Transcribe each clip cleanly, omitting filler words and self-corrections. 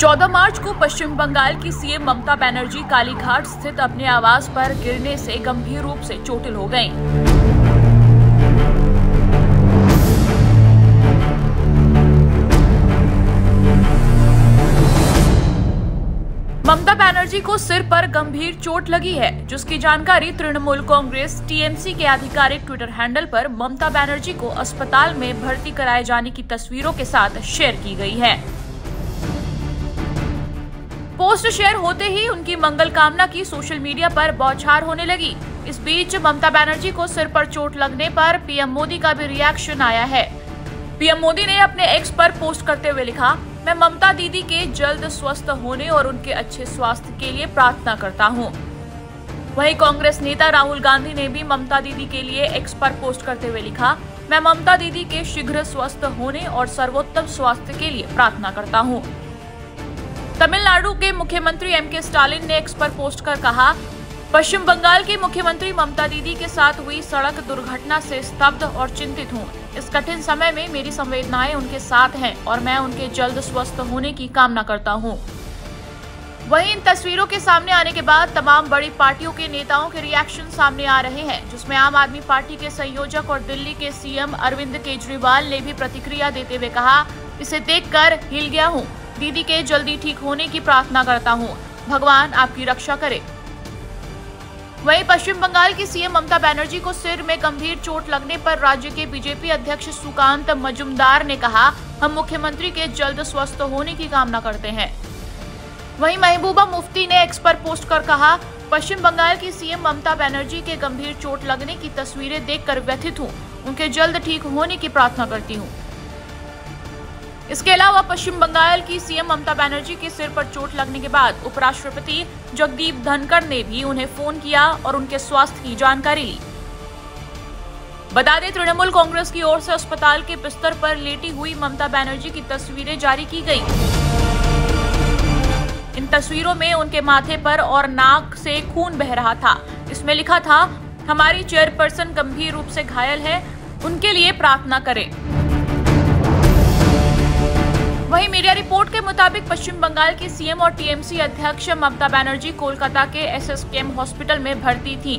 14 मार्च को पश्चिम बंगाल की सीएम ममता बनर्जी कालीघाट स्थित अपने आवास पर गिरने से गंभीर रूप से चोटिल हो गईं। ममता बनर्जी को सिर पर गंभीर चोट लगी है, जिसकी जानकारी तृणमूल कांग्रेस टीएमसी के आधिकारिक ट्विटर हैंडल पर ममता बनर्जी को अस्पताल में भर्ती कराए जाने की तस्वीरों के साथ शेयर की गई है। पोस्ट शेयर होते ही उनकी मंगल कामना की सोशल मीडिया पर बौछार होने लगी। इस बीच ममता बनर्जी को सिर पर चोट लगने पर पीएम मोदी का भी रिएक्शन आया है। पीएम मोदी ने अपने एक्स पर पोस्ट करते हुए लिखा, मैं ममता दीदी के जल्द स्वस्थ होने और उनके अच्छे स्वास्थ्य के लिए प्रार्थना करता हूं। वहीं कांग्रेस नेता राहुल गांधी ने भी ममता दीदी के लिए एक्स पर पोस्ट करते हुए लिखा, मैं ममता दीदी के शीघ्र स्वस्थ होने और सर्वोत्तम स्वास्थ्य के लिए प्रार्थना करता हूं। तमिलनाडु के मुख्यमंत्री एमके स्टालिन ने एक्स पर पोस्ट कर कहा, पश्चिम बंगाल की मुख्यमंत्री ममता दीदी के साथ हुई सड़क दुर्घटना से स्तब्ध और चिंतित हूं। इस कठिन समय में मेरी संवेदनाएं उनके साथ हैं और मैं उनके जल्द स्वस्थ होने की कामना करता हूं। वहीं इन तस्वीरों के सामने आने के बाद तमाम बड़ी पार्टियों के नेताओं के रिएक्शन सामने आ रहे हैं, जिसमें आम आदमी पार्टी के संयोजक और दिल्ली के सीएम अरविंद केजरीवाल ने भी प्रतिक्रिया देते हुए कहा, इसे देखकर हिल गया हूँ। दीदी के जल्दी ठीक होने की प्रार्थना करता हूँ। भगवान आपकी रक्षा करे। वहीं पश्चिम बंगाल की सीएम ममता बनर्जी को सिर में गंभीर चोट लगने पर राज्य के बीजेपी अध्यक्ष सुकांत मजुमदार ने कहा, हम मुख्यमंत्री के जल्द स्वस्थ होने की कामना करते हैं। वहीं महबूबा मुफ्ती ने एक्स पर पोस्ट कर कहा, पश्चिम बंगाल की सीएम ममता बनर्जी के गंभीर चोट लगने की तस्वीरें देखकर व्यथित हूँ। उनके जल्द ठीक होने की प्रार्थना करती हूँ। इसके अलावा पश्चिम बंगाल की सीएम ममता बनर्जी के सिर पर चोट लगने के बाद उपराष्ट्रपति जगदीप धनखड़ ने भी उन्हें फोन किया और उनके स्वास्थ्य की जानकारी ली। बता दें, तृणमूल कांग्रेस की ओर से अस्पताल के बिस्तर पर लेटी हुई ममता बनर्जी की तस्वीरें जारी की गईं। इन तस्वीरों में उनके माथे पर और नाक से खून बह रहा था। इसमें लिखा था, हमारी चेयरपर्सन गंभीर रूप से घायल है, उनके लिए प्रार्थना करें। वहीं मीडिया रिपोर्ट के मुताबिक पश्चिम बंगाल की सीएम और टीएमसी अध्यक्ष ममता बनर्जी कोलकाता के एसएसकेएम हॉस्पिटल में भर्ती थी।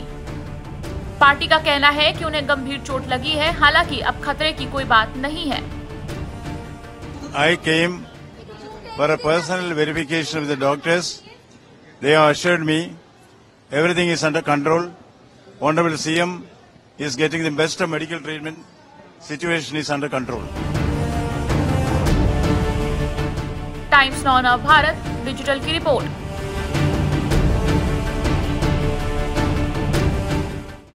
पार्टी का कहना है कि उन्हें गंभीर चोट लगी है, हालांकि अब खतरे की कोई बात नहीं है। I came for a personal verification of the doctors. They assured me everything is under control. Honorable CM is getting the best of medical treatment. Situation is under control. Times Now Bharat digital की report.